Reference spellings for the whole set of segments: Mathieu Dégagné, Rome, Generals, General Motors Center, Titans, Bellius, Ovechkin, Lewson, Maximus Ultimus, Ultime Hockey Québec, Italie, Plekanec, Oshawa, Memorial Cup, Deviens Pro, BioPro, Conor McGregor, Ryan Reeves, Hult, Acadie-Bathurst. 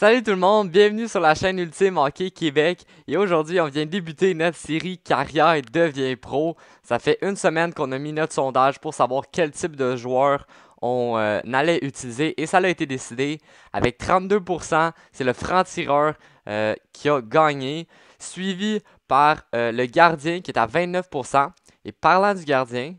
Salut tout le monde, bienvenue sur la chaîne Ultime Hockey Québec et aujourd'hui on vient débuter notre série Carrière devient pro. Ça fait une semaine qu'on a mis notre sondage pour savoir quel type de joueur on allait utiliser et ça a été décidé avec 32%, c'est le franc-tireur qui a gagné, suivi par le gardien qui est à 29%. Et parlant du gardien,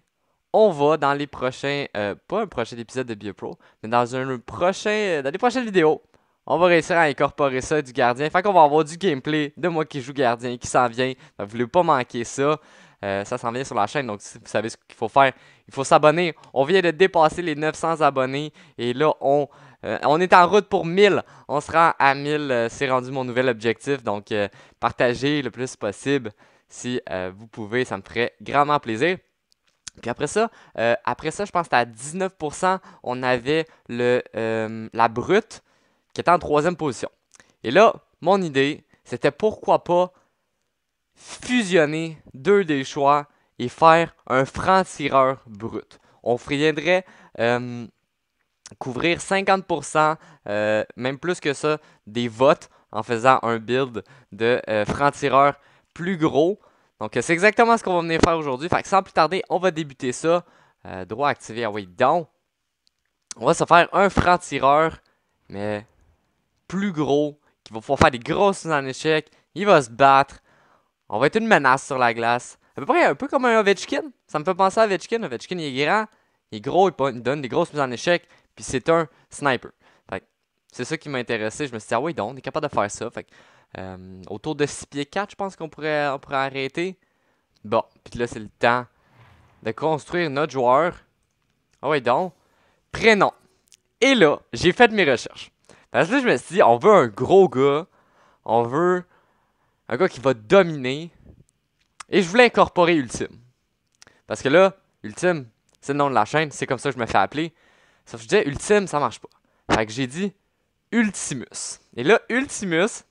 on va dans les prochains, pas un prochain épisode de BioPro, mais dans les prochaines vidéos. On va réussir à incorporer ça du gardien. Fait qu'on va avoir du gameplay de moi qui joue gardien, qui s'en vient. Vous ne voulez pas manquer ça. Ça s'en vient sur la chaîne. Donc, si vous savez ce qu'il faut faire, il faut s'abonner. On vient de dépasser les 900 abonnés. Et là, on est en route pour 1000. On se rend à 1000. C'est rendu mon nouvel objectif. Donc, partagez le plus possible si vous pouvez. Ça me ferait grandement plaisir. Puis après ça, je pense que à 19%, on avait la brute, qui était en troisième position. Et là, mon idée, c'était pourquoi pas fusionner deux des choix et faire un franc-tireur brut. On reviendrait couvrir 50%, même plus que ça, des votes en faisant un build de franc-tireur plus gros. Donc, c'est exactement ce qu'on va venir faire aujourd'hui. Fait que sans plus tarder, on va débuter ça. Droit activé, ah oui, donc. On va se faire un franc-tireur, mais plus gros, qui va pouvoir faire des grosses mises en échec, il va se battre, on va être une menace sur la glace, à peu près un peu comme un Ovechkin, ça me fait penser à Ovechkin. Ovechkin il est grand, il est gros, il donne des grosses mises en échec, puis c'est un sniper. C'est ça qui m'a intéressé, je me suis dit ah oui donc, on est capable de faire ça, fait que, autour de 6 pieds 4 je pense qu'on pourrait arrêter. Bon, puis là c'est le temps de construire notre joueur, ah oui donc, prénom. Et là, j'ai fait mes recherches. Parce que là, je me suis dit, on veut un gros gars. On veut un gars qui va dominer. Et je voulais incorporer Ultime. Parce que là, Ultime, c'est le nom de la chaîne. C'est comme ça que je me fais appeler. Sauf que je disais, Ultime, ça marche pas. Fait que j'ai dit Ultimus. Et là, Ultimus,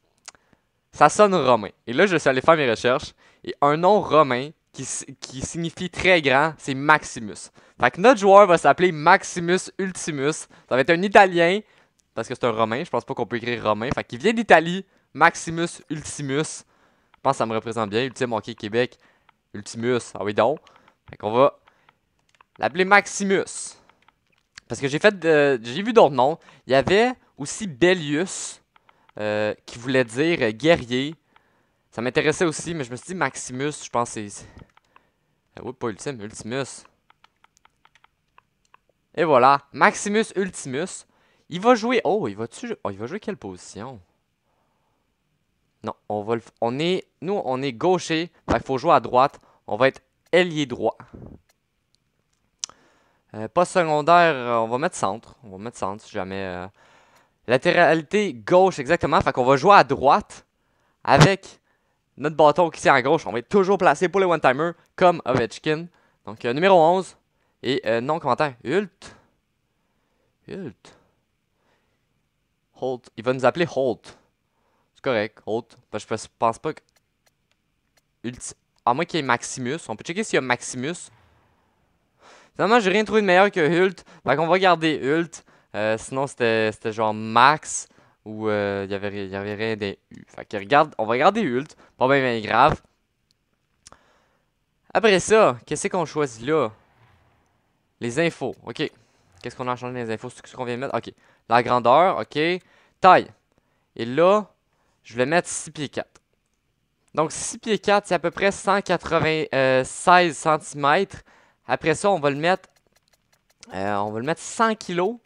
ça sonne romain. Et là, je suis allé faire mes recherches. Et un nom romain qui signifie très grand, c'est Maximus. Fait que notre joueur va s'appeler Maximus Ultimus. Ça va être un Italien, parce que c'est un Romain, je pense pas qu'on peut écrire Romain. Fait qu'il vient d'Italie, Maximus Ultimus. Je pense que ça me représente bien, Ultime Hockey Québec, Ultimus, ah oui donc. Fait qu'on va l'appeler Maximus. Parce que j'ai vu d'autres noms. Il y avait aussi Bellius, qui voulait dire guerrier. Ça m'intéressait aussi, mais je me suis dit Maximus, je pense que c'est... oui, pas Ultime, Ultimus. Et voilà, Maximus Ultimus. Il va jouer... Oh, il va jouer quelle position? Non, on va le... Nous, on est gaucher. Il faut jouer à droite. On va être ailier droit. Pas secondaire, on va mettre centre. On va mettre centre si jamais... Latéralité gauche, exactement. Fait qu'on va jouer à droite avec... notre bâton qui tient à gauche, on va être toujours placé pour les one-timers comme Ovechkin. Donc, numéro 11. Et non commentaire. Hult. Il va nous appeler Hult. C'est correct, Hult. Parce que je pense pas que... À moins qu'il y ait Maximus. On peut checker s'il y a Maximus. Finalement, j'ai rien trouvé de meilleur que Hult. Fait qu'on va garder Hult. Sinon, c'était genre Max. Où il y avait rien des U. Fait que regarde, on va regarder Hult. Pas bien, bien grave. Après ça, qu'est-ce qu'on choisit là? Les infos, ok. Qu'est-ce qu'on a changé les infos? C'est ce qu'on vient de mettre, ok. La grandeur, ok. Taille. Et là, je vais mettre 6 pieds 4. Donc 6 pieds 4, c'est à peu près 196 cm. Après ça, on va le mettre 100 kg.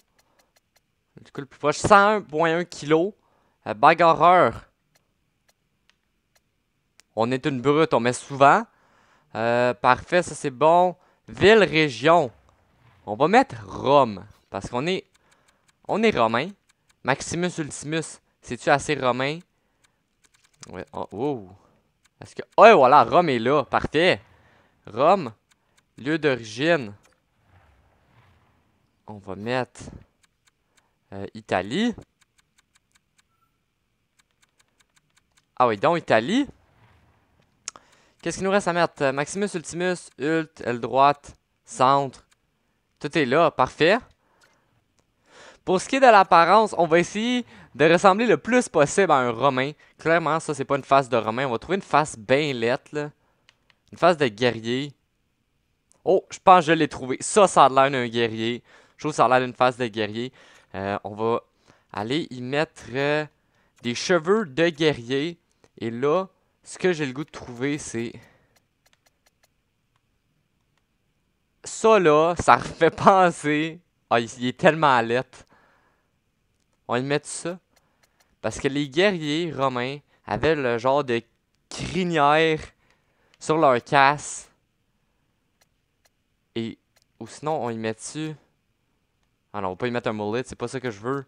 Du coup, le plus proche, 101.1 kg. Bagarreur. On est une brute, on met souvent. Parfait, ça c'est bon. Ville, région. On va mettre Rome. Parce qu'on est... on est romain. Maximus Ultimus, c'est-tu assez romain? Ouais, oh, wow. Est-ce que... oh, voilà, Rome est là. Parfait. Rome, lieu d'origine. On va mettre... Italie. Ah oui, donc Italie. Qu'est-ce qu'il nous reste à mettre? Maximus Ultimus, Hult, aile droite, centre. Tout est là, parfait. Pour ce qui est de l'apparence, on va essayer de ressembler le plus possible à un Romain. Clairement, ça, c'est pas une face de Romain. On va trouver une face bien laite, là. Une face de guerrier. Oh, je pense que je l'ai trouvé. Ça, ça a l'air d'un guerrier. Je trouve que ça a l'air d'une face de guerrier. On va aller y mettre des cheveux de guerrier. Et là, ce que j'ai le goût de trouver, c'est... Ça, là, ça refait penser... Ah, il est tellement alerte. On va y mettre ça. Parce que les guerriers romains avaient le genre de crinière sur leur casse. Et... Ou sinon, on y met dessus... Ah non, on va pas y mettre un mullet, c'est pas ça que je veux.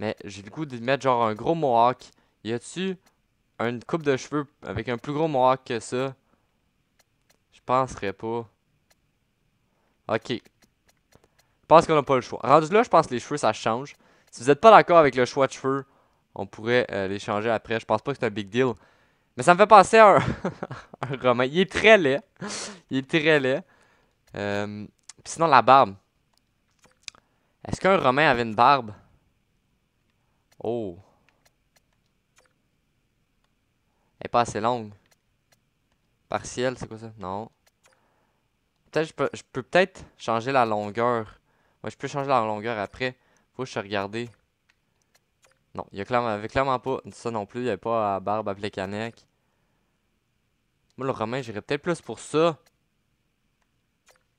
Mais j'ai le goût d'y mettre genre un gros mohawk. Y a-tu une coupe de cheveux avec un plus gros mohawk que ça? Je penserais pas. Ok. Je pense qu'on a pas le choix. Rendu là, je pense que les cheveux, ça change. Si vous êtes pas d'accord avec le choix de cheveux, on pourrait les changer après. Je pense pas que c'est un big deal. Mais ça me fait penser à un, un Romain. Il est très laid. Il est très laid. Puis sinon, la barbe. Est-ce qu'un Romain avait une barbe? Oh. Elle est pas assez longue. Partielle, c'est quoi ça? Non. Peut-être je peux peut-être changer la longueur. Ouais, je peux changer la longueur après. Faut que je regarde. Non, il y a clairement pas ça non plus. Il n'y a pas à barbe à Plekanec. Moi, le Romain, j'irais peut-être plus pour ça.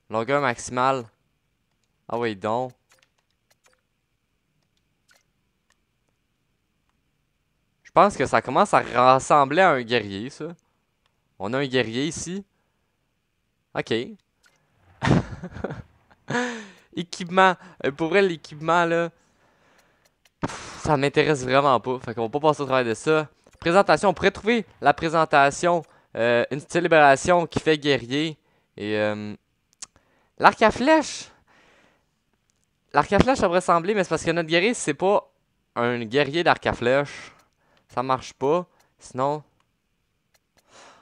Longueur maximale. Ah oui, donc. Je pense que ça commence à ressembler à un guerrier, ça. On a un guerrier ici. Ok. Équipement. Pour vrai, l'équipement, là, ça m'intéresse vraiment pas. Fait qu'on va pas passer au travail de ça. Présentation. On pourrait trouver la présentation. Une célébration qui fait guerrier. Et... l'arc à flèche! L'arc à flèche, ça pourrait sembler, mais c'est parce que notre guerrier, c'est pas un guerrier d'arc à flèche. Ça marche pas. Sinon...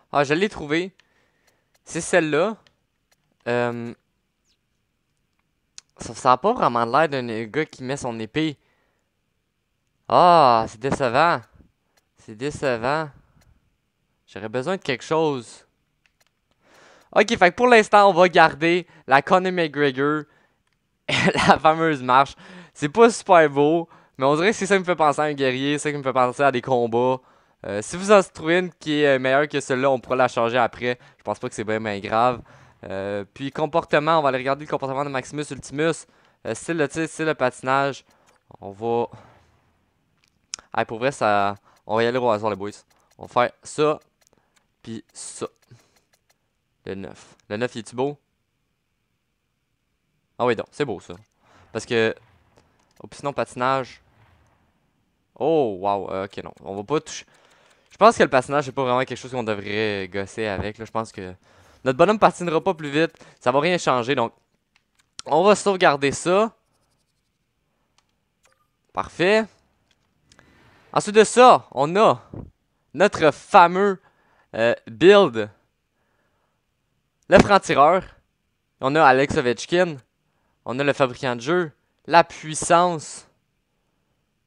Ah, je l'ai trouvé. C'est celle-là. Ça a pas vraiment l'air d'un gars qui met son épée. Ah, c'est décevant. C'est décevant. J'aurais besoin de quelque chose. Ok, fait que pour l'instant, on va garder la Conor McGregor, la fameuse marche. C'est pas super beau, mais on dirait que c'est ça qui me fait penser à un guerrier, ça qui me fait penser à des combats. Si vous en trouvez une qui est meilleure que celle-là, on pourra la changer après. Je pense pas que c'est vraiment grave. Puis comportement, on va aller regarder le comportement de Maximus Ultimus. Style de tir, style de patinage. On va... Ah, pour vrai, ça... On va y aller au hasard, les boys. On va faire ça, puis ça. Le 9. Le 9, il est-tu beau? Ah oui, donc, c'est beau ça. Parce que... Oh, sinon, patinage... Oh, wow, ok, non. On va pas toucher... Je pense que le patinage, c'est pas vraiment quelque chose qu'on devrait gosser avec. Là, je pense que... Notre bonhomme patinera pas plus vite. Ça va rien changer, donc... On va sauvegarder ça. Parfait. Ensuite de ça, on a... Notre fameux... build... Le franc-tireur, on a Alex Ovechkin, on a le fabricant de jeu, la puissance,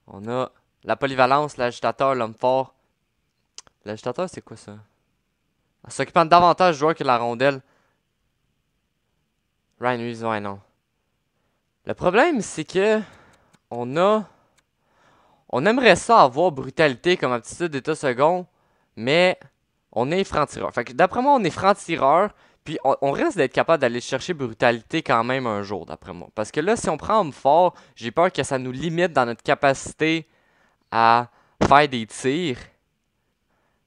on a la polyvalence, l'agitateur, l'homme fort. L'agitateur, c'est quoi ça? En s'occupant davantage du joueur que la rondelle. Ryan Reeves, ouais, non. Le problème, c'est que on a... On aimerait ça avoir brutalité comme aptitude d'état second, mais on est franc-tireur. Fait que d'après moi, on est franc-tireur. Puis on risque d'être capable d'aller chercher brutalité quand même un jour, d'après moi. Parce que là, si on prend homme fort, j'ai peur que ça nous limite dans notre capacité à faire des tirs.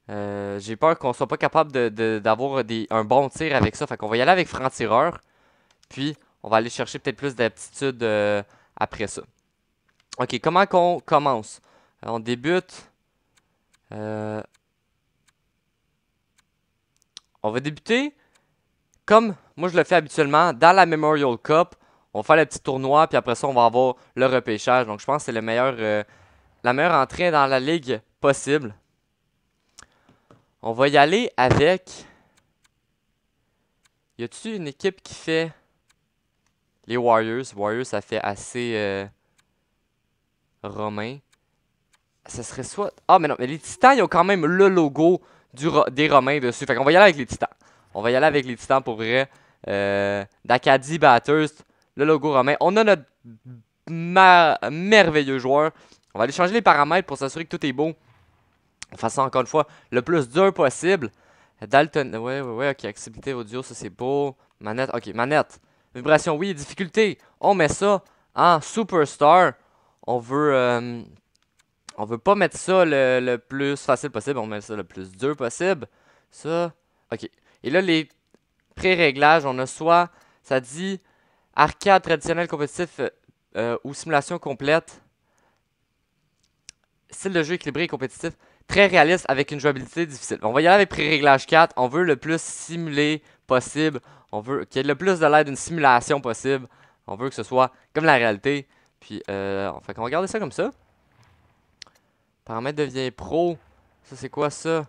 J'ai peur qu'on soit pas capable d'avoir un bon tir avec ça. Fait qu'on va y aller avec franc-tireur. Puis on va aller chercher peut-être plus d'aptitude après ça. Ok, comment qu'on commence? On débute... On va débuter... Comme moi je le fais habituellement, dans la Memorial Cup, on va faire le petit tournoi, puis après ça, on va avoir le repêchage. Donc je pense que c'est la meilleure entrée dans la ligue possible. On va y aller avec... Y a-t-il une équipe qui fait... Les Warriors. Warriors, ça fait assez... romains. Ce serait soit... Ah, mais non, mais les Titans, ils ont quand même le logo des Romains dessus. Fait qu'on va y aller avec les Titans. On va y aller avec les Titans pour vrai. D'Acadie-Bathurst, le logo romain. On a notre merveilleux joueur. On va aller changer les paramètres pour s'assurer que tout est beau. On fait ça encore une fois le plus dur possible. Dalton, ouais, ok, accessibilité audio, ça c'est beau. Manette, ok, manette. Vibration, oui, difficulté. On met ça en superstar. On veut pas mettre ça le plus facile possible, on met ça le plus dur possible. Ça, ok. Et là, les pré-réglages, on a soit, ça dit arcade traditionnel compétitif ou simulation complète. Style de jeu équilibré et compétitif. Très réaliste avec une jouabilité difficile. On va y aller avec pré-réglage 4. On veut le plus simulé possible. On veut qu'il y ait le plus de l'air d'une simulation possible. On veut que ce soit comme la réalité. Puis, fait qu'on va regarder ça comme ça. Paramètres devient pro. Ça, c'est quoi ça?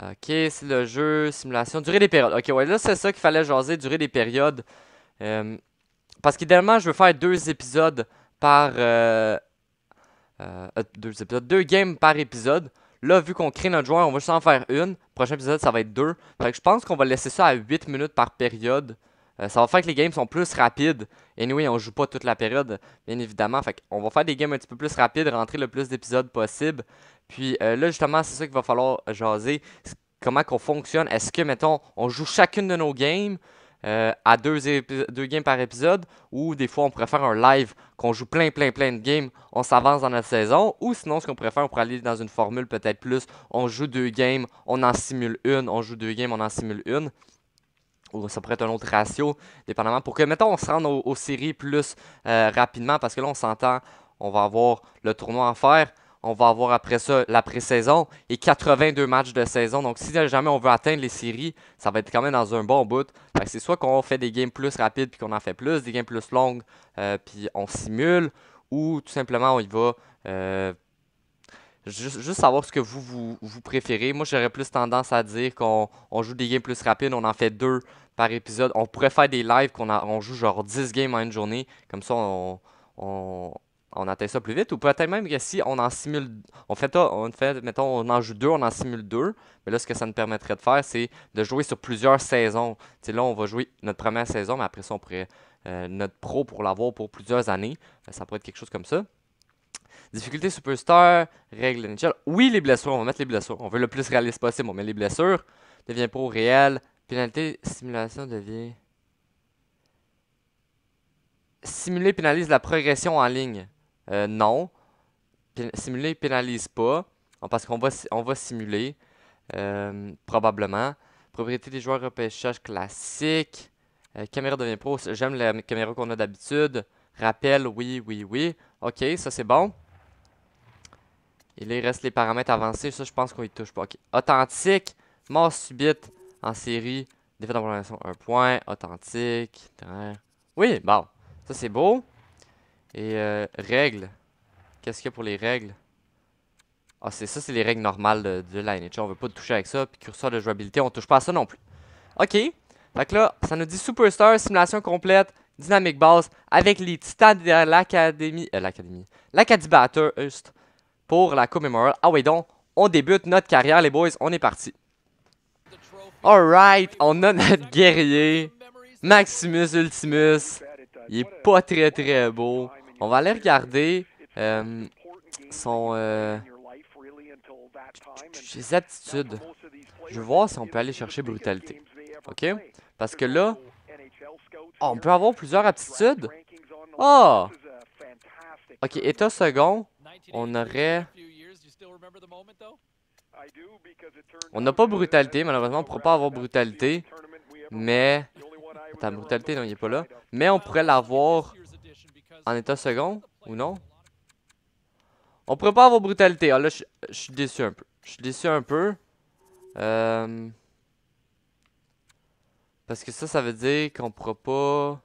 Ok, c'est le jeu, simulation, durée des périodes. Ok, ouais, là, c'est ça qu'il fallait jaser, durée des périodes. Parce qu'idéalement, je veux faire 2 épisodes par... deux games par épisode. Là, vu qu'on crée notre joueur, on va juste en faire une. Prochain épisode, ça va être 2. Fait que je pense qu'on va laisser ça à 8 minutes par période. Ça va faire que les games sont plus rapides. Anyway, on joue pas toute la période, bien évidemment. Fait qu'on va faire des games un petit peu plus rapides, rentrer le plus d'épisodes possible. Puis là, justement, c'est ça qu'il va falloir jaser. Comment qu'on fonctionne. Est-ce que, mettons, on joue chacune de nos games à 2 games par épisode? Ou des fois, on pourrait faire un live qu'on joue plein de games. On s'avance dans notre saison. Ou sinon, ce qu'on pourrait faire, on pourrait aller dans une formule peut-être plus. On joue 2 games, on en simule une. On joue 2 games, on en simule une. Ou ça pourrait être un autre ratio, dépendamment. Pour que, mettons, on se rende aux séries plus rapidement, parce que là, on s'entend, on va avoir le tournoi à faire, on va avoir après ça la pré-saison et 82 matchs de saison. Donc, si jamais on veut atteindre les séries, ça va être quand même dans un bon bout. C'est soit qu'on fait des games plus rapides puis qu'on en fait plus, des games plus longues puis on simule, ou tout simplement, on y va... Juste savoir ce que vous préférez. Moi, j'aurais plus tendance à dire qu'on joue des games plus rapides. On en fait 2 par épisode. On pourrait faire des lives qu'on joue genre 10 games en une journée. Comme ça, on atteint ça plus vite. Ou peut-être même que si on en simule... mettons, on en joue 2, on en simule 2. Mais là, ce que ça nous permettrait de faire, c'est de jouer sur plusieurs saisons. T'sais, là, on va jouer notre première saison, mais après ça, on pourrait... notre pro pour l'avoir pour plusieurs années. Ça pourrait être quelque chose comme ça. Difficulté superstar, règle NHL. Oui, les blessures, on va mettre les blessures. On veut le plus réaliste possible, on met les blessures. Devient pro réel. Pénalité, simulation devient... Simuler pénalise la progression en ligne. Non. Simuler pénalise pas. Parce qu'on va simuler. Probablement. Propriété des joueurs repêchage classique. Caméra devient pro. J'aime la caméra qu'on a d'habitude. Rappel, oui. Ok, ça c'est bon. Et là, il reste les paramètres avancés. Ça, je pense qu'on y touche pas. Okay. Authentique, mort subite en série. Défaite en prolongation, 1 point. Authentique. Oui, bon. Ça c'est beau. Et règles. Qu'est-ce qu'il y a pour les règles? Ah, c'est ça, c'est les règles normales de la NHL. On veut pas toucher avec ça. Puis curseur de jouabilité, on touche pas à ça non plus. Ok. Fait que là, ça nous dit Superstar, simulation complète. Dynamique base avec les Titans de l'Académie. L'Acadie-Bathurst pour la Coupe Memorial. Ah oui, donc, on débute notre carrière, les boys. On est parti. Alright, on a notre guerrier. Maximus Ultimus. Il est pas très beau. On va aller regarder son. Ses aptitudes. Je vais voir si on peut aller chercher brutalité. Ok? Parce que là. Oh, on peut avoir plusieurs aptitudes? Oh! Ok, état second, on aurait... On n'a pas brutalité, malheureusement, on ne pourra pas avoir brutalité. Mais... Attends, brutalité, non, il n'est pas là. Mais on pourrait l'avoir en état second, ou non? On ne pourrait pas avoir brutalité. Ah là, je suis déçu un peu. Parce que ça veut dire qu'on pourra pas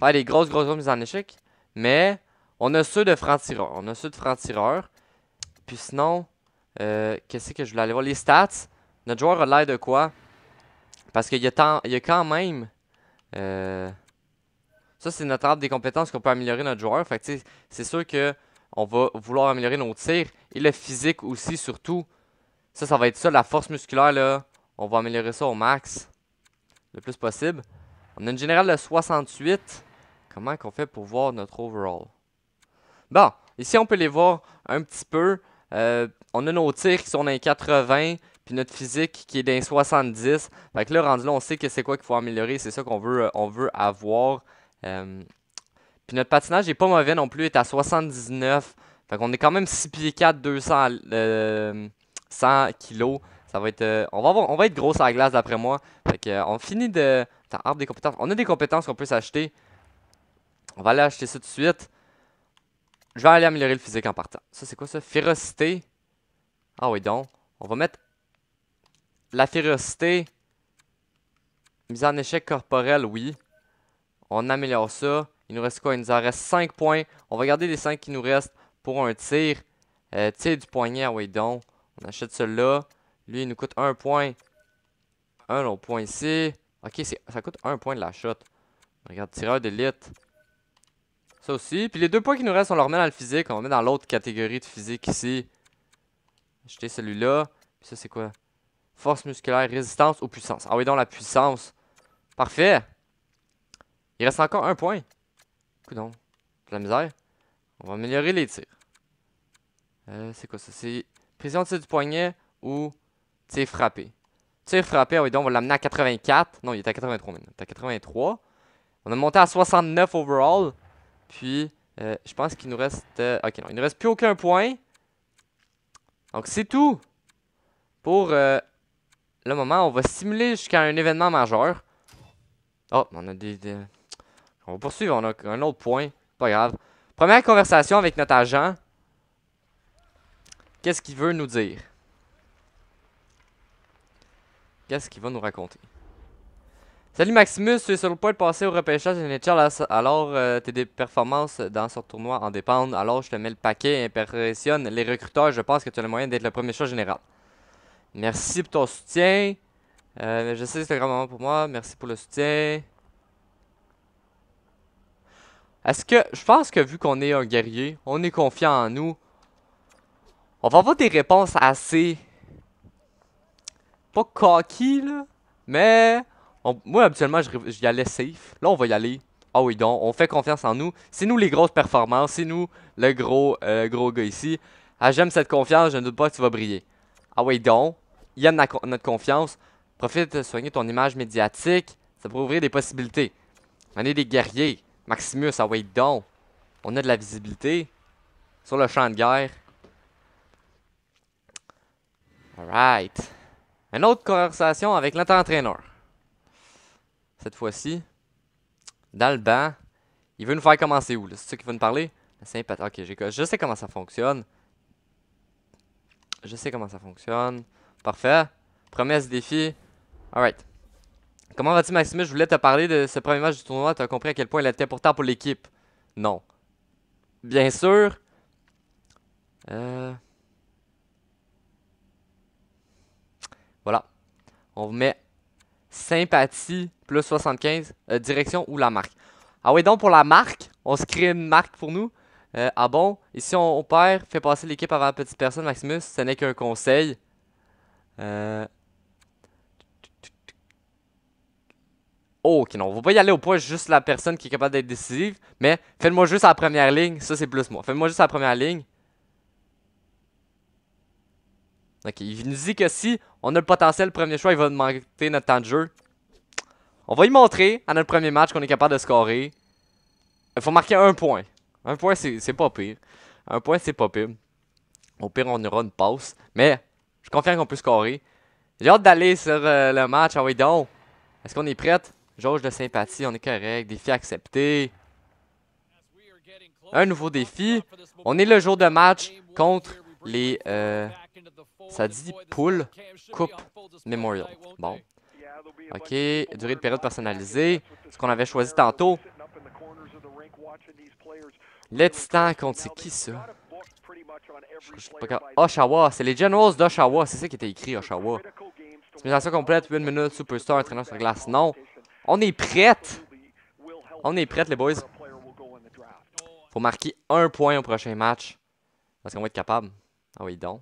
faire des grosses mises en échec. Mais on a ceux de franc-tireur. Puis sinon, qu'est-ce que je voulais aller voir? Les stats. Notre joueur a l'air de quoi? Parce qu'il y a quand même... Ça, c'est notre arbre des compétences qu'on peut améliorer notre joueur. Fait que, c'est sûr que on va vouloir améliorer nos tirs. Et le physique aussi, surtout. Ça va être ça, la force musculaire, là. On va améliorer ça au max, le plus possible. On a une générale de 68. Comment qu'on fait pour voir notre overall? Bon, ici, on peut les voir un petit peu. On a nos tirs qui sont dans les 80, puis notre physique qui est dans les 70. Fait que là, rendu là, on sait que c'est quoi qu'il faut améliorer. C'est ça qu'on veut, on veut avoir. Puis notre patinage n'est pas mauvais non plus, il est à 79. Fait qu'on est quand même 6 pieds 4, 200 100 kilos. Ça va être, on va être gros sur la glace d'après moi. Fait que, on finit de... Attends, arbre des compétences. On a des compétences qu'on peut s'acheter. On va aller acheter ça tout de suite. Je vais aller améliorer le physique en partant. Ça, c'est quoi ça? Férocité. Ah oui, donc. On va mettre la férocité. Mise en échec corporelle, oui. On améliore ça. Il nous reste quoi? Il nous en reste 5 points. On va garder les 5 qui nous restent pour un tir. Tir du poignet, ah oui, donc. On achète celui-là. Lui, il nous coûte 1 point. Un autre point ici. Ok, ça coûte 1 point de la shot. Regarde, tireur d'élite. Ça aussi. Puis les 2 points qui nous restent, on les remet dans le physique. On les met dans l'autre catégorie de physique ici. Acheter celui-là. Puis ça, c'est quoi? Force musculaire, résistance ou puissance. Ah oui, donc la puissance. Parfait. Il reste encore 1 point. Coudon. De la misère. On va améliorer les tirs. C'est quoi ça? C'est précision de tir du poignet ou tir frappé. Tir frappé, ah oui, donc on va l'amener à 84. Non, il est à 83 maintenant. Il est à 83. On a monté à 69 overall. Puis, je pense qu'il nous reste... ok, non, il ne reste plus aucun point. Donc, c'est tout pour le moment. On va simuler jusqu'à un événement majeur. Oh, on a des... On va poursuivre, on a un autre point. Pas grave. Première conversation avec notre agent. Qu'est-ce qu'il veut nous dire? Qu'est-ce qu'il va nous raconter? Salut Maximus, tu es sur le point de passer au repêchage de NHL, alors tes performances dans ce tournoi en dépendent, alors je te mets le paquet, impressionne les recruteurs, je pense que tu as le moyen d'être le premier choix général. Merci pour ton soutien, je sais que c'est un grand moment pour moi, merci pour le soutien. Est-ce que, je pense que vu qu'on est un guerrier, on est confiant en nous, on va avoir des réponses assez, pas cocky là, mais... moi, habituellement, j'y allais safe. Là, on va y aller. Ah oui, donc, on fait confiance en nous. C'est nous les grosses performances. C'est nous le gros gars ici. Ah, j'aime cette confiance. Je ne doute pas que tu vas briller. Ah oui, donc, il aime notre confiance. Profite de soigner ton image médiatique. Ça pourrait ouvrir des possibilités. On est des guerriers. Maximus, ah oui, donc. On a de la visibilité sur le champ de guerre. Alright. Une autre conversation avec notre entraîneur. Cette fois-ci, dans le banc, il veut nous faire commencer où? C'est ça qu'il veut nous parler? Ok, je sais comment ça fonctionne. Je sais comment ça fonctionne. Parfait. Promesse, défi. Alright. Comment vas-tu, Maximus? Je voulais te parler de ce premier match du tournoi. Tu as compris à quel point il était important pour l'équipe. Non. Bien sûr. Voilà. On vous met... Sympathie, plus 75, direction ou la marque. Ah oui, donc pour la marque, on se crée une marque pour nous. Ah bon, ici on perd, fait passer l'équipe avant la petite personne, Maximus, ce n'est qu'un conseil. Oh, ok, non, on va pas y aller au point juste la personne qui est capable d'être décisive, mais faites-moi juste à la première ligne, ça c'est plus moi. Faites-moi juste à la première ligne. Ok, il nous dit que si on a le potentiel, le premier choix, il va augmenter notre temps de jeu. On va lui montrer à notre premier match qu'on est capable de scorer. Il faut marquer un point. Un point, c'est pas pire. Un point, c'est pas pire. Au pire, on aura une passe. Mais je suis confiant qu'on peut scorer. J'ai hâte d'aller sur le match. Ah oui, donc. Est-ce qu'on est prête? Jauge de sympathie, on est correct. Défi accepté. Un nouveau défi. On est le jour de match contre les... ça dit poule, coupe, Memorial. Bon. Ok, durée de période personnalisée. Ce qu'on avait choisi tantôt. Les Titans contre c'est qui ça? Oshawa, c'est les Generals d'Oshawa. C'est ça qui était écrit, Oshawa. Simulation complète, 8 minutes, superstar, entraîneur sur glace. Non. On est prête. On est prête, les boys. Faut marquer un point au prochain match. Parce qu'on va être capable. Ah oui, donc.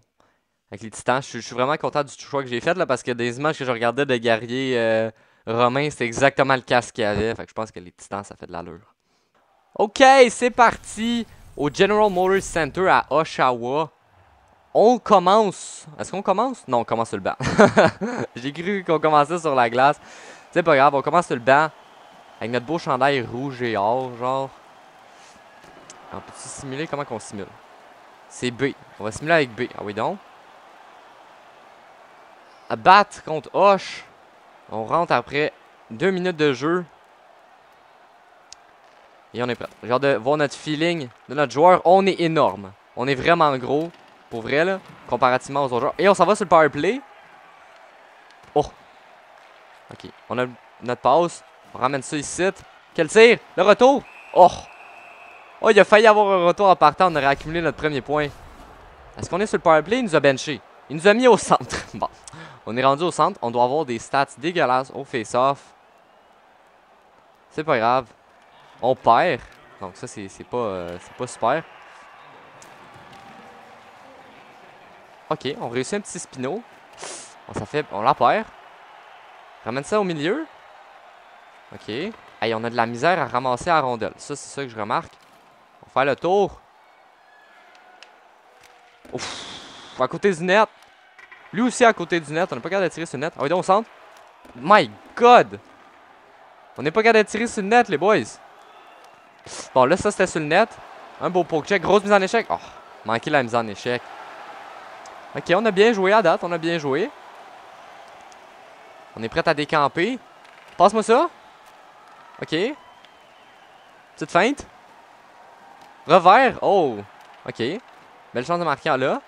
Avec les Titans, je suis vraiment content du choix que j'ai fait là, parce que des images que je regardais de guerriers romains, c'est exactement le casque qu'il y avait. Fait que je pense que les Titans, ça fait de l'allure. Ok, c'est parti au General Motors Center à Oshawa. On commence. Est-ce qu'on commence? Non, on commence sur le banc. J'ai cru qu'on commençait sur la glace. C'est pas grave, on commence sur le banc. Avec notre beau chandail rouge et or, genre. On peut simuler? Comment qu'on simule? C'est B. On va simuler avec B. Ah oui donc. À battre contre Hoche. On rentre après 2 minutes de jeu. Et on est prêt. J'ai hâte de voir notre feeling de notre joueur. On est énorme. On est vraiment gros. Pour vrai là. Comparativement aux autres joueurs. Et on s'en va sur le power play. Oh. Ok. On a notre passe. On ramène ça ici. Quel tir. Le retour. Oh. Oh, il a failli avoir un retour en partant. On aurait accumulé notre premier point. Est-ce qu'on est sur le power play? Il nous a benché. Il nous a mis au centre. Bon. On est rendu au centre. On doit avoir des stats dégueulasses au face-off. C'est pas grave. On perd. Donc ça, c'est pas super. Ok. On réussit un petit spino. Bon, ça fait, on la perd. Ramène ça au milieu. Ok. Hey, on a de la misère à ramasser à la rondelle. Ça, c'est ça que je remarque. On va faire le tour. Ouf. À côté du net. Lui aussi à côté du net. On n'est pas capable de tirer sur le net. Ah oui, donc on centre. My God! On n'est pas capable de tirer sur le net, les boys. Bon, là, ça, c'était sur le net. Un beau poke check. Grosse mise en échec. Oh, manqué la mise en échec. Ok, on a bien joué à date. On a bien joué. On est prêt à décamper. Passe-moi ça. Ok. Petite feinte. Revers. Oh. Ok. Belle chance de marquer là.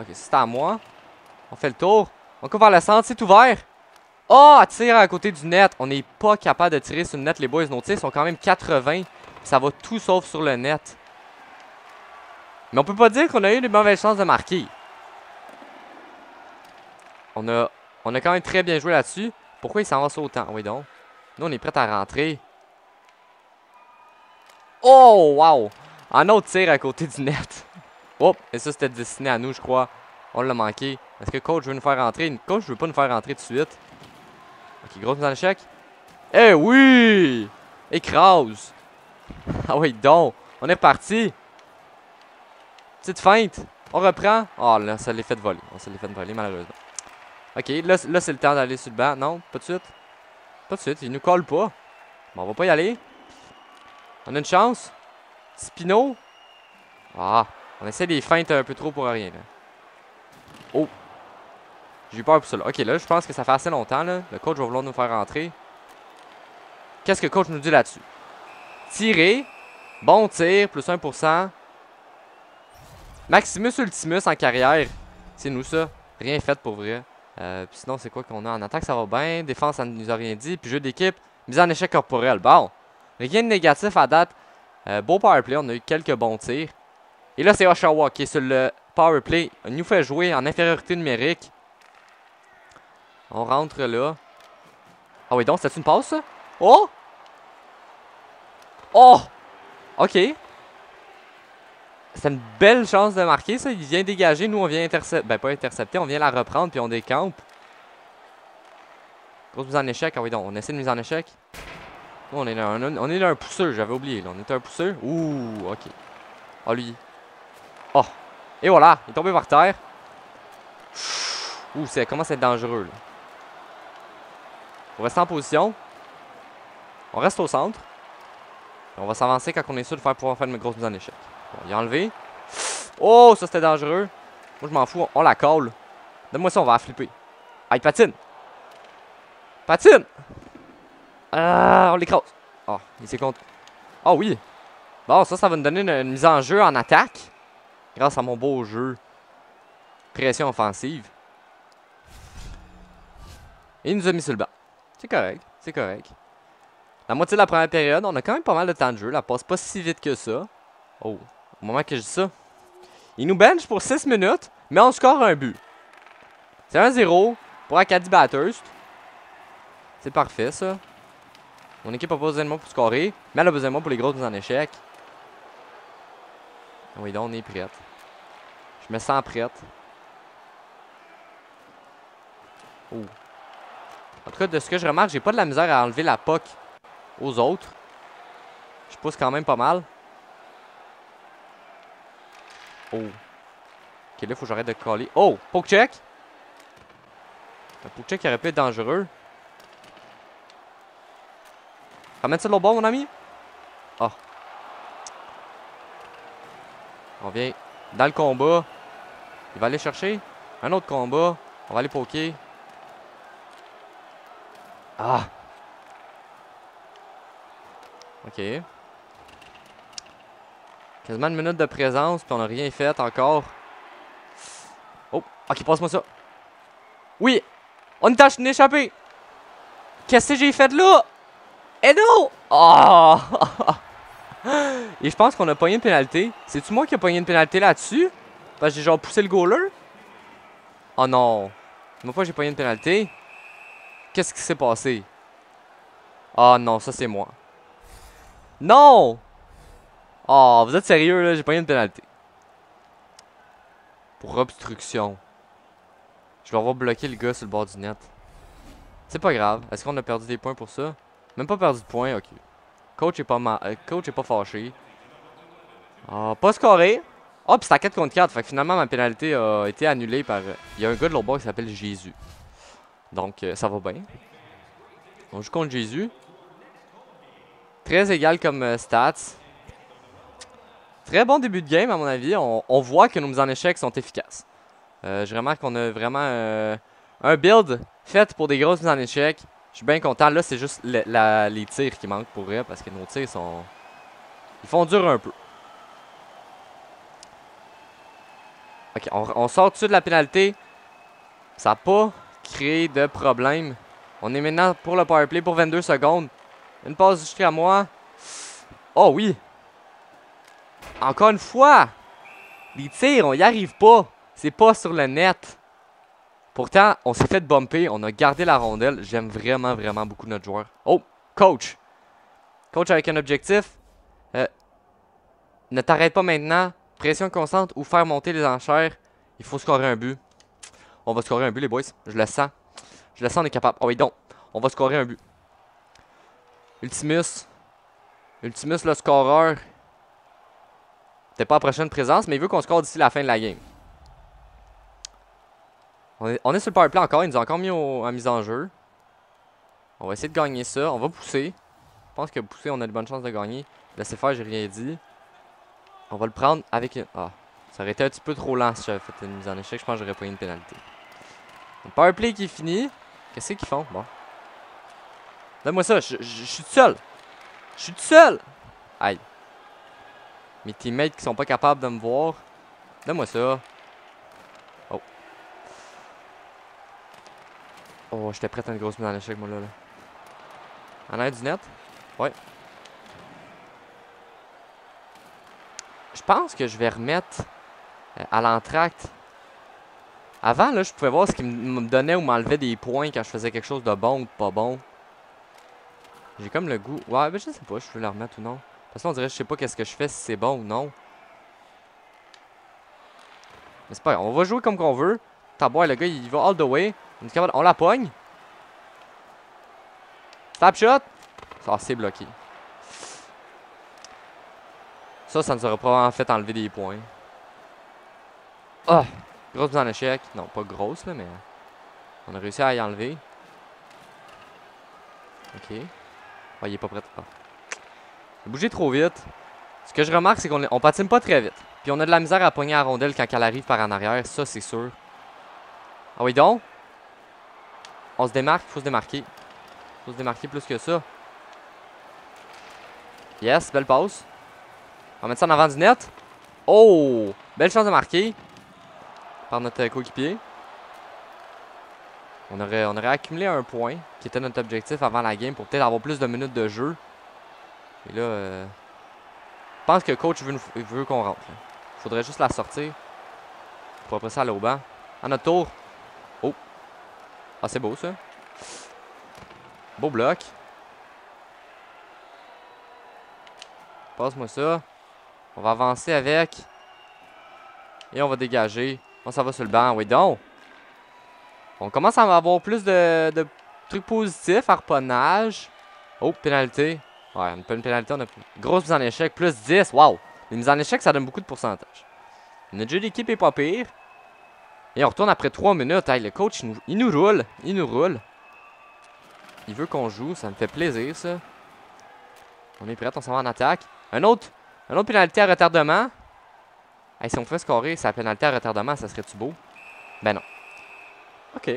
Ok, c'est à moi. On fait le tour. On couvre vers le centre, c'est ouvert. Oh, tire à côté du net. On n'est pas capable de tirer sur le net, les boys. Nos tirs sont quand même 80. Ça va tout sauf sur le net. Mais on peut pas dire qu'on a eu des mauvaises chances de marquer. On a quand même très bien joué là-dessus. Pourquoi il s'en va autant? Oui donc. Nous, on est prêts à rentrer. Oh, wow! Un autre tir à côté du net. Oh, et ça, c'était destiné à nous, je crois. On l'a manqué. Est-ce que coach veut nous faire rentrer? Coach veut pas nous faire rentrer tout de suite. Ok, grosse mise en échec. Eh oui! Écrase! Ah oui, donc. On est reparti. Petite feinte. On reprend. Oh là, ça l'est fait voler. On se l'est fait voler, malheureusement. Ok, là c'est le temps d'aller sur le banc. Non, pas de suite. Pas de suite, il nous colle pas. Bon, on va pas y aller. On a une chance. Spino. Ah! On essaie des feintes un peu trop pour rien. Là. Oh! J'ai eu peur pour ça. Là. Ok, là, je pense que ça fait assez longtemps. Là. Le coach va vouloir nous faire rentrer. Qu'est-ce que le coach nous dit là-dessus? Tirer. Bon tir. Plus 1%. Maximus Ultimus en carrière. C'est nous, ça. Rien fait pour vrai. Puis sinon, c'est quoi qu'on a? En attaque, ça va bien. Défense, ça ne nous a rien dit. Puis jeu d'équipe. Mise en échec corporel. Bon. Rien de négatif à date. Beau powerplay. On a eu quelques bons tirs. Et là, c'est Oshawa qui est sur le power play. On nous fait jouer en infériorité numérique. On rentre là. Ah oui, donc, c'était une passe, ça? Oh! Oh! OK. C'est une belle chance de marquer, ça. Il vient dégager. Nous, on vient intercepter. Ben, pas intercepter. On vient la reprendre, puis on décampe. Grosse mise en échec. Ah oui, donc, on essaie de mise en échec. Nous, on est un pousseur. J'avais oublié, là. On est un pousseur. Ouh, OK. Ah, oh, lui. Oh! Et voilà! Il est tombé par terre. Ouh, ça commence à être dangereux, là. On reste en position. On reste au centre. Et on va s'avancer quand on est sûr de pouvoir faire une grosse mise en échec. Bon, il a enlevé. Oh, ça, c'était dangereux. Moi, je m'en fous. On la colle. Donne-moi ça, on va la flipper. Ah, il patine! Patine! Ah, on l'écrase. Oh, il s'est contre. Ah, oh, oui! Bon, ça va nous donner une mise en jeu en attaque. Grâce à mon beau jeu. Pression offensive. Et il nous a mis sur le banc. C'est correct, c'est correct. La moitié de la première période, on a quand même pas mal de temps de jeu. La passe pas si vite que ça. Oh, au moment que je dis ça. Il nous bench pour 6 minutes, mais on score un but. C'est 1-0 pour Acadie-Bathurst. C'est parfait, ça. Mon équipe n'a pas besoin de moi pour scorer, mais elle a besoin de moi pour les grosses mises en échec. Oui, donc on est prête. Je me sens prête. Oh. En tout cas, de ce que je remarque, j'ai pas de la misère à enlever la puck aux autres. Je pousse quand même pas mal. Oh. Ok, là, il faut que j'arrête de coller. Oh! Poke check! Le poke check aurait pu être dangereux. Ramène ça de l'autre bord, mon ami. Oh. On vient dans le combat. Il va aller chercher un autre combat. On va aller poker. Ah! Ok. Quasiment une minute de présence, puis on n'a rien fait encore. Oh! Ok, passe-moi ça. Oui! On tâche une échappée! Qu'est-ce que j'ai fait là? Eh non! Oh! Et je pense qu'on a pogné une pénalité. C'est-tu moi qui a pogné une pénalité là-dessus? Parce que j'ai genre poussé le goaler? Oh non! Une fois que j'ai pogné une pénalité. Qu'est-ce qui s'est passé? Oh non, ça c'est moi. Non! Oh, vous êtes sérieux là? J'ai pogné une pénalité. Pour obstruction. Je vais avoir bloqué le gars sur le bord du net. C'est pas grave. Est-ce qu'on a perdu des points pour ça? Même pas perdu de points, ok. Coach est pas mal. Coach est pas fâché. Pas scoré. Oh, puis c'est à 4 contre 4. Fait que finalement, ma pénalité a été annulée par... Il y a un gars de l'autre bord qui s'appelle Jésus. Donc, ça va bien. On joue contre Jésus. Très égal comme stats. Très bon début de game, à mon avis. On voit que nos mises en échec sont efficaces. Je remarque qu'on a vraiment un build fait pour des grosses mises en échec. Je suis bien content. Là, c'est juste les tirs qui manquent pour eux parce que nos tirs sont... Ils font dur un peu. Ok, on sort dessus de la pénalité. Ça n'a pas créé de problème. On est maintenant pour le powerplay pour 22 secondes. Une passe jusqu'à moi. Oh oui! Encore une fois! Les tirs, on n'y arrive pas. C'est pas sur le net. Pourtant, on s'est fait bumper, on a gardé la rondelle. J'aime vraiment, vraiment beaucoup notre joueur. Oh, coach! Coach avec un objectif. Ne t'arrête pas maintenant. Pression constante ou faire monter les enchères. Il faut scorer un but. On va scorer un but, les boys. Je le sens. Je le sens, on est capable. Oh oui, donc. On va scorer un but. Ultimus. Ultimus, le scoreur. Peut-être pas à la prochaine présence, mais il veut qu'on score d'ici la fin de la game. On est sur le powerplay encore, il nous a encore mis à mise en jeu. On va essayer de gagner ça, on va pousser. Je pense que pousser, on a de bonnes chances de gagner. Laissez faire, j'ai rien dit. On va le prendre avec une... Ah, ça aurait été un petit peu trop lent si j'avais fait une mise en échec. Je pense que j'aurais pas eu une pénalité. Le powerplay qui est fini. Qu'est-ce qu'ils font? Bon. Donne-moi ça, je suis tout seul. Je suis tout seul. Aïe. Mes teammates qui sont pas capables de me voir. Donne-moi ça. Oh, j'étais prêt à une grosse mise en échec, moi, là. En arrière du net? Ouais. Je pense que je vais remettre à l'entracte. Avant, là, je pouvais voir ce qui me donnait ou m'enlevait des points quand je faisais quelque chose de bon ou de pas bon. J'ai comme le goût... Ouais, mais je sais pas si je veux la remettre ou non. De toute façon, on dirait que je sais pas qu'est-ce que je fais, si c'est bon ou non. Mais c'est pas grave. On va jouer comme qu'on veut. Tabois, le gars, il va all the way. On la pogne. Tap shot. Ah, c'est bloqué. Ça nous aura probablement fait enlever des points. Ah! Grosse mise en échec. Non, pas grosse, là, mais... On a réussi à y enlever. Ok. Ah, il est pas prêt. Ah. J'ai bougé trop vite. Ce que je remarque, c'est qu'on patine pas très vite. Puis on a de la misère à pogner à la rondelle quand elle arrive par en arrière. Ça, c'est sûr. Ah oui, donc? On se démarque, il faut se démarquer. Faut se démarquer plus que ça. Yes, belle passe. On va mettre ça en avant du net. Oh! Belle chance de marquer. Par notre coéquipier. On aurait accumulé un point, qui était notre objectif avant la game, pour peut-être avoir plus de minutes de jeu. Et là, je pense que le coach veut qu'on rentre. Il faudrait juste la sortir. Pour après ça aller au banc. À notre tour. Ah, c'est beau ça. Beau bloc. Passe-moi ça. On va avancer avec. Et on va dégager. On s'en va sur le banc. Oui, donc. On commence à avoir plus de trucs positifs. Harponnage. Oh, pénalité. Ouais, on n'a pas une pénalité. On a grosse mise en échec. Plus 10. Waouh. Les mises en échec, ça donne beaucoup de pourcentage. Notre jeu d'équipe est pas pire. Et on retourne après 3 minutes. Hey, le coach, il nous roule. Il nous roule. Il veut qu'on joue. Ça me fait plaisir, ça. On est prêts. On s'en va en attaque. Un autre pénalité à retardement. Hey, si on pouvait scorer sa pénalité à retardement, ça serait-tu beau? Ben non. OK.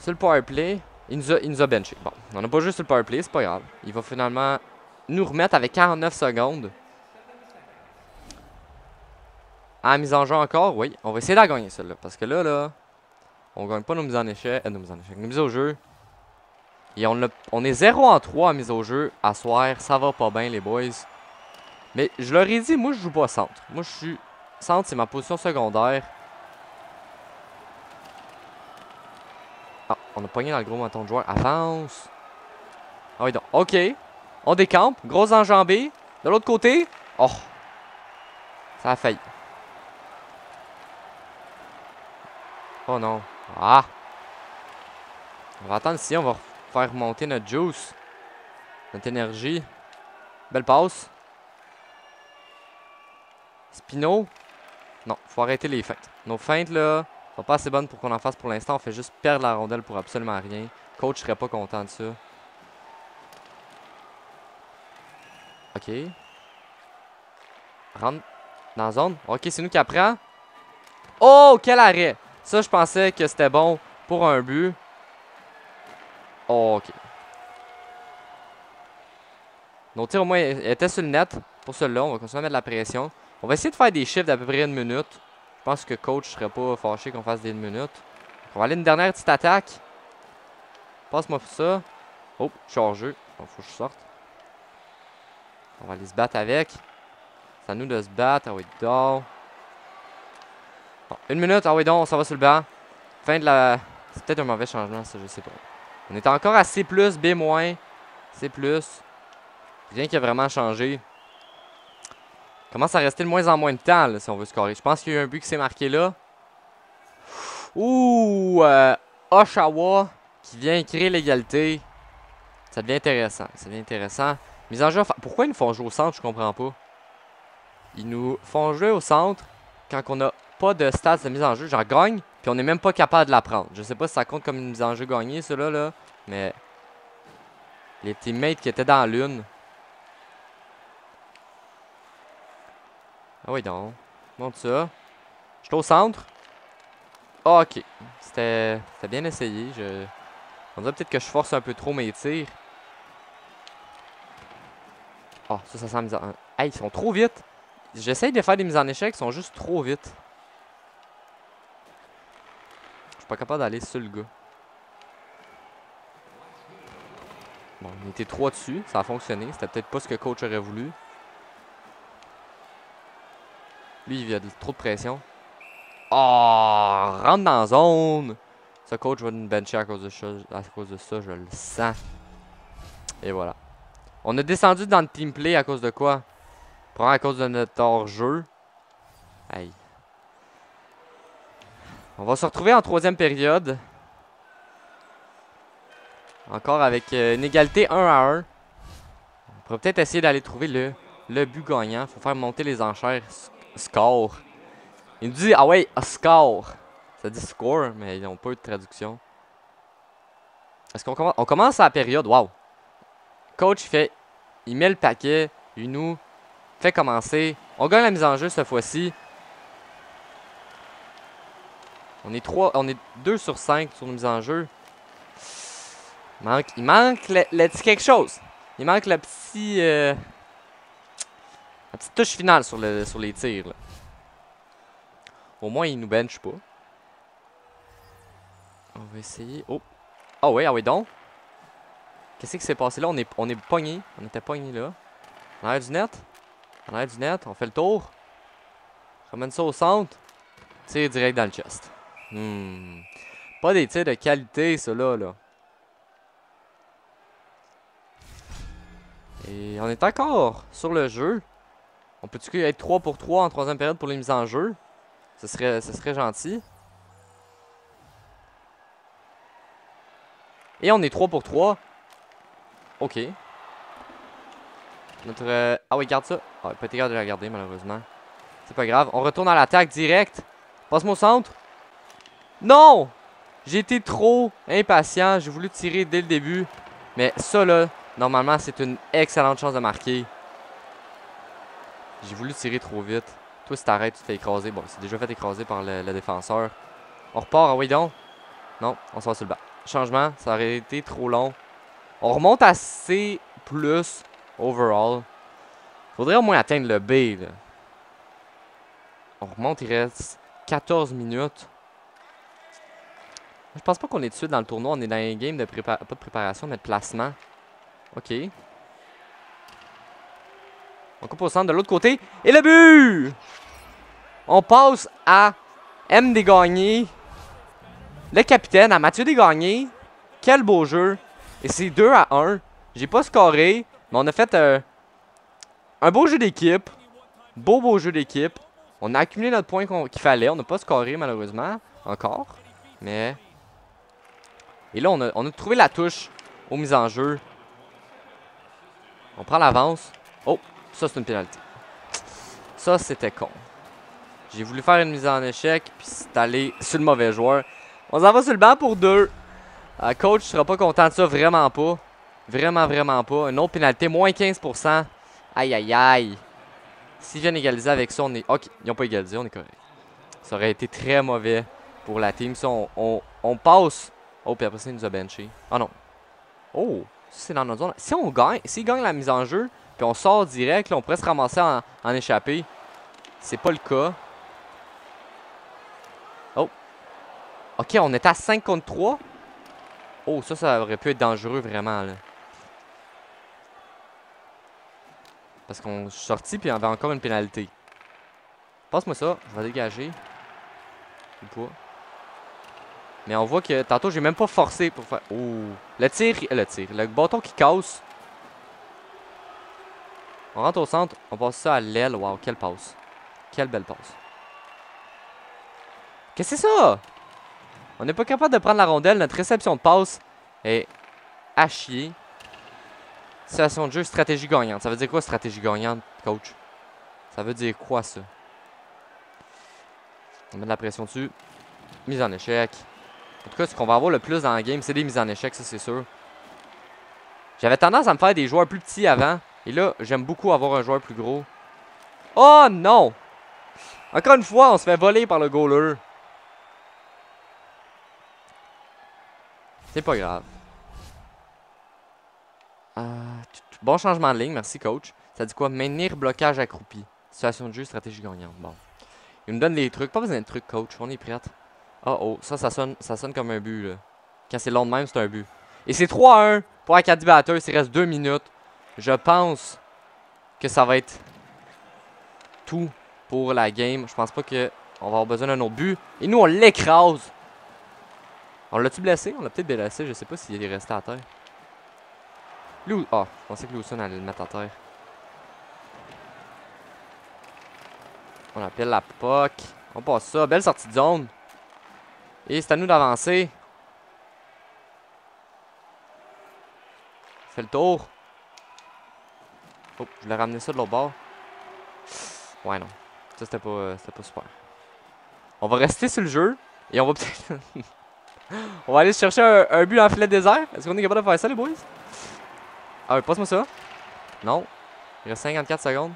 Sur le powerplay, il nous a benché. Bon, on n'a pas joué sur le powerplay, c'est pas grave. Il va finalement nous remettre avec 49 secondes. Ah, mise en jeu encore? Oui. On va essayer de la gagner, celle-là. Parce que là, on gagne pas nos mises en échec. Nos mises au jeu. Et on est 0 en 3 à mise au jeu. À soir, ça va pas bien, les boys. Mais je leur ai dit, moi, je joue pas centre. Moi, je suis centre, c'est ma position secondaire. Ah, on a pogné dans le gros menton de joueur. Avance. Ah oui, donc. OK. On décampe. Gros enjambé. De l'autre côté. Oh. Ça a failli. Oh non. Ah. On va attendre ici. On va faire remonter notre juice. Notre énergie. Belle passe. Spino. Non. Faut arrêter les feintes. Nos feintes, là, sont pas assez bonnes pour qu'on en fasse pour l'instant. On fait juste perdre la rondelle pour absolument rien. Coach serait pas content de ça. OK. Rentre dans la zone. OK, c'est nous qui apprend. Oh, quel arrêt! Ça, je pensais que c'était bon pour un but. Oh, OK. Nos tirs, au moins, étaient sur le net. Pour celui-là, on va continuer à mettre de la pression. On va essayer de faire des chiffres d'à peu près une minute. Je pense que coach ne serait pas fâché qu'on fasse des minutes. On va aller une dernière petite attaque. Passe-moi pour ça. Oh, je suis hors jeu. Il faut que je sorte. On va aller se battre avec. C'est à nous de se battre. Ah oui, donc. Bon, une minute. Ah oui, donc, on s'en va sur le banc. Fin de la... C'est peut-être un mauvais changement, ça, je sais pas. On est encore à C+, B-, C+. Rien qui a vraiment changé. Commence à rester de moins en moins de temps, là, si on veut scorer. Je pense qu'il y a eu un but qui s'est marqué là. Ouh! Oshawa qui vient créer l'égalité. Ça devient intéressant. Ça devient intéressant. Mise en jeu. Pourquoi ils nous font jouer au centre? Je comprends pas. Ils nous font jouer au centre quand on n'a pas de stats de mise en jeu. J'en gagne, puis on n'est même pas capable de la prendre. Je sais pas si ça compte comme une mise en jeu gagnée, ceux-là, là. Mais les teammates qui étaient dans l'une. Ah oui, donc. Monte ça. Je suis au centre. Ah, OK. C'était bien essayé. On dirait peut-être que je force un peu trop mes tirs. Ah, ça sent mis en... Hey, ils sont trop vite. J'essaye de faire des mises en échec. Ils sont juste trop vite. Je suis pas capable d'aller sur le gars. Bon, on était 3 dessus. Ça a fonctionné. C'était peut-être pas ce que coach aurait voulu. Lui, il a trop de pression. Oh! Rentre dans la zone! Ce coach va nous bencher à cause de ça, je le sens. Et voilà. On a descendu dans le team play à cause de quoi? Probablement à cause de notre hors-jeu. Aïe. On va se retrouver en troisième période. Encore avec une égalité 1 à 1. On pourrait peut-être essayer d'aller trouver le but gagnant. Faut faire monter les enchères. Score. Il nous dit, ah ouais, score. Ça dit score, mais ils n'ont pas eu de traduction. Est-ce qu'on commence? On commence à la période, wow. Coach, il met le paquet, il nous fait commencer. On gagne la mise en jeu cette fois-ci. On est 2 sur 5 sur nos mises en jeu. Il manque le petit quelque chose. Il manque le petit... La petite touche finale sur les tirs. Là. Au moins, ils nous benchent pas. On va essayer. Oh! Ah oui, ah oui, donc! Qu'est-ce qui s'est passé là? On est pogné. On était pogné là. En arrière du net. En arrière du net. On fait le tour. Ramène ça au centre. Tire direct dans le chest. Pas des tirs de qualité, ceux-là. Là. Et on est encore sur le jeu. On On peut-tu être 3 pour 3 en troisième période pour les mises en jeu? Ce serait gentil. Et on est 3 pour 3. Ok. Notre... Ah oui, garde ça. Ah, il peut être capable de la garder, malheureusement. C'est pas grave. On retourne à l'attaque direct. Passe-moi au centre. Non! J'ai été trop impatient. J'ai voulu tirer dès le début. Mais ça, là, normalement, c'est une excellente chance de marquer. J'ai voulu tirer trop vite. Toi, si t'arrêtes, tu te fais écraser. Bon, c'est déjà fait écraser par le défenseur. On repart. Ah oui, donc. Non, on se va sur le banc. Changement. Ça aurait été trop long. On remonte à C+. Overall. Faudrait au moins atteindre le B, là. On remonte, il reste 14 minutes. Je pense pas qu'on est tout de suite dans le tournoi. On est dans un game de préparation, mais de placement. Ok. On coupe au centre de l'autre côté. Et le but! On passe à M. Dégagné. Le capitaine, à Mathieu Dégagné. Quel beau jeu. Et c'est 2 à 1. J'ai pas scoré, mais on a fait un beau jeu d'équipe. Beau jeu d'équipe. On a accumulé notre point qu'il fallait. On n'a pas scoré, malheureusement, encore. Mais... Et là, on a trouvé la touche aux mises en jeu. On prend l'avance. Oh, ça, c'est une pénalité. Ça, c'était con. J'ai voulu faire une mise en échec, puis c'est allé sur le mauvais joueur. On s'en va sur le banc pour 2. Coach ne sera pas content de ça, vraiment pas. Vraiment, vraiment pas. Une autre pénalité, moins 15%. Aïe, aïe, aïe. S'ils viennent égaliser avec ça, on est... Ok, ils n'ont pas égalisé, on est correct. Ça aurait été très mauvais pour la team. Ça, on passe. Oh, puis après ça, il nous a benché. Ah non. Oh, c'est dans notre zone. Si on gagne, s'ils gagnent la mise en jeu, puis on sort direct, là, on pourrait se ramasser en échappée. C'est pas le cas. Oh. Ok, on est à 5 contre 3. Oh, ça aurait pu être dangereux, vraiment, là. Parce qu'on est sorti, puis on avait encore une pénalité. Passe-moi ça. Je vais dégager. Ou pas. Mais on voit que tantôt, j'ai même pas forcé pour faire... Oh. Le tir. Le bâton qui casse. On rentre au centre. On passe ça à l'aile. Wow, quelle passe. Quelle belle passe. Qu'est-ce que c'est ça? On n'est pas capable de prendre la rondelle. Notre réception de passe est à chier. Situation de jeu, stratégie gagnante. Ça veut dire quoi, stratégie gagnante, coach? Ça veut dire quoi, ça? On met de la pression dessus. Mise en échec. En tout cas, ce qu'on va avoir le plus dans la game, c'est des mises en échec, ça, c'est sûr. J'avais tendance à me faire des joueurs plus petits avant. Et là, j'aime beaucoup avoir un joueur plus gros. Oh, non! Encore une fois, on se fait voler par le goaler. C'est pas grave. Bon changement de ligne, merci coach. Ça dit quoi? Maintenir blocage accroupi. Situation de jeu, stratégie gagnante. Bon. Il me donne des trucs. Pas besoin de trucs, coach. On est prête. Oh oh, ça sonne comme un but, là. Quand c'est long de même, c'est un but. Et c'est 3-1 pour Acadie-Bathurst. Il reste 2 minutes. Je pense que ça va être tout pour la game. Je pense pas qu'on va avoir besoin d'un autre but. Et nous, on l'écrase. On l'a-tu blessé? On l'a peut-être blessé. Je sais pas s'il est resté à terre. Ah, je pensais que Lewson allait le mettre à terre. On appelle la puck. On passe ça. Belle sortie de zone. Et c'est à nous d'avancer. Fait le tour. Oh, je voulais ramener ça de l'autre bord. Ouais, non. Ça, c'était pas super. On va rester sur le jeu. Et on va peut-être... on va aller chercher un but en filet désert. Est-ce qu'on est capable de faire ça, les boys? Ah oui, passe-moi ça. Non. Il reste 54 secondes.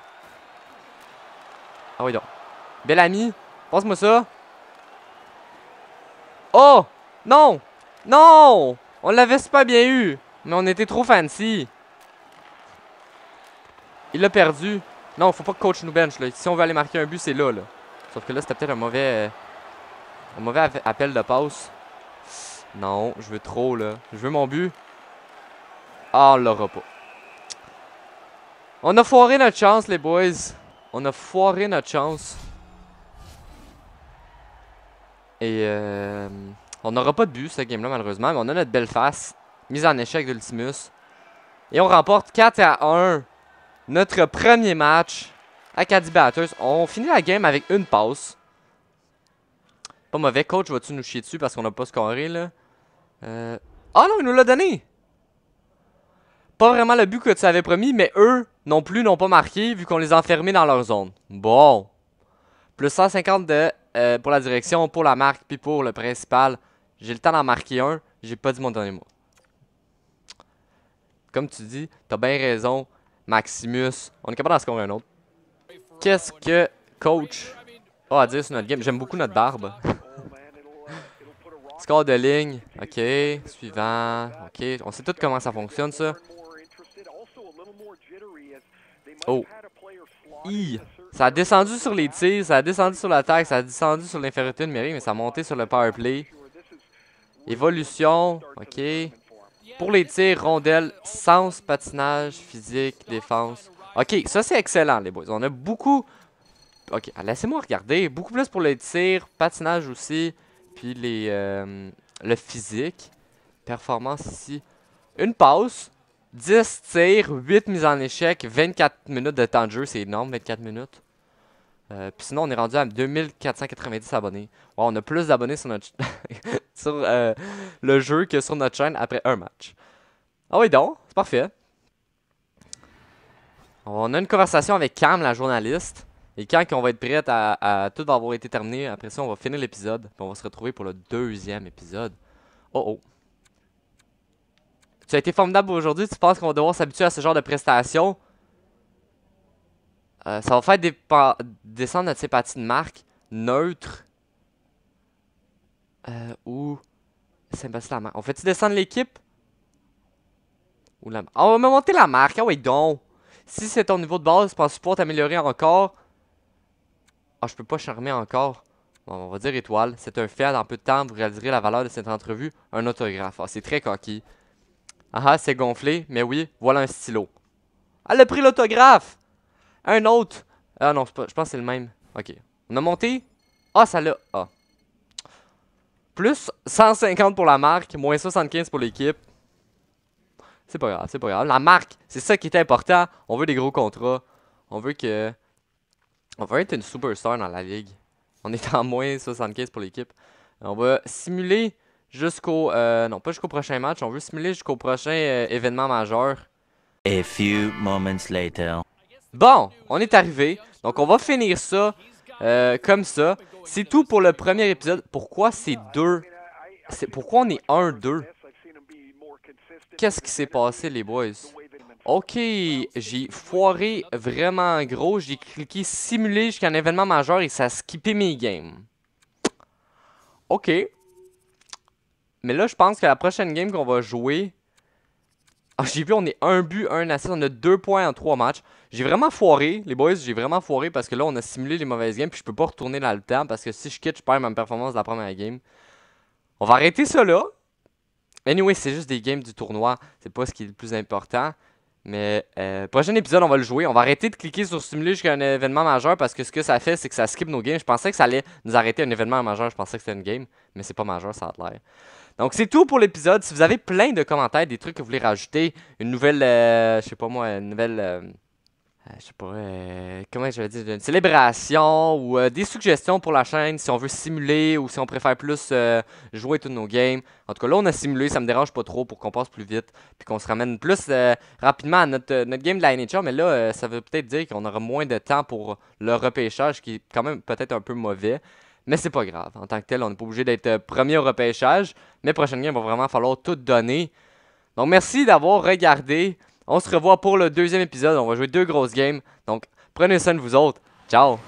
Ah oui, donc. Bel ami. Passe-moi ça. Oh! Non! Non! On l'avait super bien eu. Mais on était trop fancy. Il l'a perdu. Non, faut pas que coach nous bench, là. Si on veut aller marquer un but, c'est là, là. Sauf que là, c'était peut-être un mauvais appel de passe. Non, je veux trop, là. Je veux mon but. Ah, on l'aura pas. On a foiré notre chance, les boys. On a foiré notre chance. Et on n'aura pas de but, cette game-là, malheureusement. Mais on a notre belle face. Mise en échec de Ultimus. Et on remporte 4 à 1. Notre premier match Acadie-Bathurst. On finit la game avec une passe. Pas mauvais. Coach, vas-tu nous chier dessus parce qu'on n'a pas scoré, là? Ah non, il nous l'a donné! Pas vraiment le but que tu avais promis, mais eux non plus n'ont pas marqué vu qu'on les a enfermés dans leur zone. Bon. Plus 150 de, pour la direction, pour la marque, puis pour le principal. J'ai le temps d'en marquer un. J'ai pas dit mon dernier mot. Comme tu dis, t'as bien raison, Maximus. On est capable d'en scorer un autre. Qu'est-ce que coach a à dire sur notre game? J'aime beaucoup notre barbe. Score de ligne. OK. Suivant. OK. On sait tous comment ça fonctionne, ça. Oh. Hi. Ça a descendu sur les tirs, ça a descendu sur l'attaque, ça a descendu sur l'infériorité numérique, mais ça a monté sur le power play. Évolution. OK. Pour les tirs, rondelles, sens, patinage, physique, défense. OK, ça c'est excellent, les boys. On a beaucoup... OK, laissez-moi regarder. Beaucoup plus pour les tirs, patinage aussi, puis les, le physique. Performance ici. Une passe, 10 tirs, 8 mises en échec, 24 minutes de temps de jeu. C'est énorme, 24 minutes. Puis sinon, on est rendu à 2490 abonnés. Wow, on a plus d'abonnés sur notre sur le jeu que sur notre chaîne après un match. Ah oui donc, c'est parfait. On a une conversation avec Cam, la journaliste. Et quand on va être prête à tout avoir été terminé, après ça, on va finir l'épisode. Puis on va se retrouver pour le deuxième épisode. Oh oh. Tu as été formidable aujourd'hui. Tu penses qu'on va devoir s'habituer à ce genre de prestations? Ça va faire descendre notre sympathie de marque neutre ou sympathie de la marque. On fait-tu descendre l'équipe? Ou la marque? On va monter la marque, ah oui donc! Si c'est ton niveau de base, penses-tu pouvoir t'améliorer encore? Ah, je peux pas charmer encore. Bon, on va dire étoile. C'est un fait, dans peu de temps, vous réaliserez la valeur de cette entrevue. Un autographe. Ah, c'est très coquille. Ah ah, c'est gonflé, mais oui, voilà un stylo. Elle a pris l'autographe! Un autre. Ah non, je pense que c'est le même. OK. On a monté. Ah, ça l'a. Ah. Plus 150 pour la marque, moins 75 pour l'équipe. C'est pas grave, c'est pas grave. La marque, c'est ça qui est important. On veut des gros contrats. On veut que... On veut être une superstar dans la ligue. On est en moins 75 pour l'équipe. On va simuler jusqu'au... non, pas jusqu'au prochain match. On veut simuler jusqu'au prochain événement majeur. A few moments later. Bon, on est arrivé, donc on va finir ça comme ça. C'est tout pour le premier épisode. Pourquoi c'est 2? Pourquoi on est 1-2? Qu'est-ce qui s'est passé, les boys? OK, j'ai foiré vraiment gros. J'ai cliqué simuler jusqu'à un événement majeur et ça a skippé mes games. OK. Mais là, je pense que la prochaine game qu'on va jouer... Ah, j'ai vu, on est 1 but, 1 assist, on a 2 points en 3 matchs. J'ai vraiment foiré, les boys, j'ai vraiment foiré parce que là, on a simulé les mauvaises games. Puis je peux pas retourner dans le temps parce que si je quitte, je perds ma performance de la première game. On va arrêter ça là. Anyway, c'est juste des games du tournoi. C'est pas ce qui est le plus important. Mais prochain épisode, on va le jouer. On va arrêter de cliquer sur simuler jusqu'à un événement majeur parce que ce que ça fait, c'est que ça skip nos games. Je pensais que ça allait nous arrêter un événement majeur. Je pensais que c'était une game, mais c'est pas majeur, ça a l'air. Donc c'est tout pour l'épisode. Si vous avez plein de commentaires, des trucs que vous voulez rajouter, une nouvelle, je sais pas moi, une nouvelle, je sais pas, comment je vais dire, une célébration ou des suggestions pour la chaîne, si on veut simuler ou si on préfère plus jouer toutes nos games. En tout cas là on a simulé, ça me dérange pas trop pour qu'on passe plus vite puis qu'on se ramène plus rapidement à notre game de la NHL. Mais là ça veut peut-être dire qu'on aura moins de temps pour le repêchage qui est quand même peut-être un peu mauvais. Mais c'est pas grave. En tant que tel, on n'est pas obligé d'être premier au repêchage. Mais prochaine game, il va vraiment falloir tout donner. Donc, merci d'avoir regardé. On se revoit pour le deuxième épisode. On va jouer 2 grosses games. Donc, prenez soin de vous autres. Ciao!